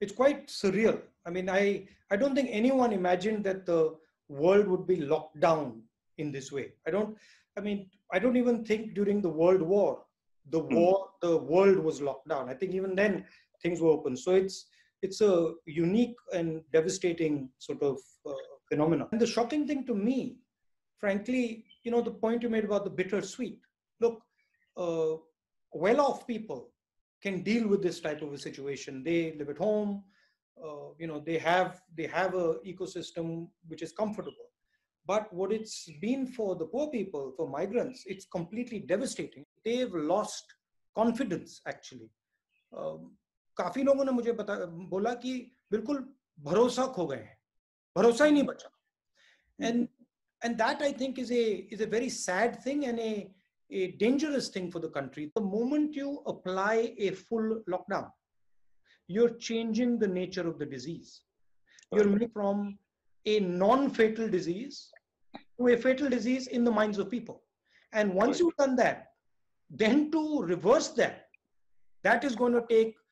it's quite surreal. I mean, I don't think anyone imagined that the world would be locked down in this way. I don't even think during the World War, the world was locked down. I think even then things were open. So it's a unique and devastating sort of phenomenon. And the shocking thing to me, frankly, you know, the point you made about the bittersweet. Look, well-off people can deal with this type of a situation. They live at home. You know, they have an ecosystem which is comfortable. But what it's been for the poor people, for migrants, it's completely devastating. They've lost confidence actually. काफी लोगों ने मुझे बोला कि बिल्कुल भरोसा खो गए हैं, भरोसा ही नहीं बचा. And that I think is a very sad thing and a dangerous thing for the country. The moment you apply a full lockdown, you're changing the nature of the disease. You're moving from a non-fatal disease to a fatal disease in the minds of people. And once you've done that, then to reverse that, that is going to take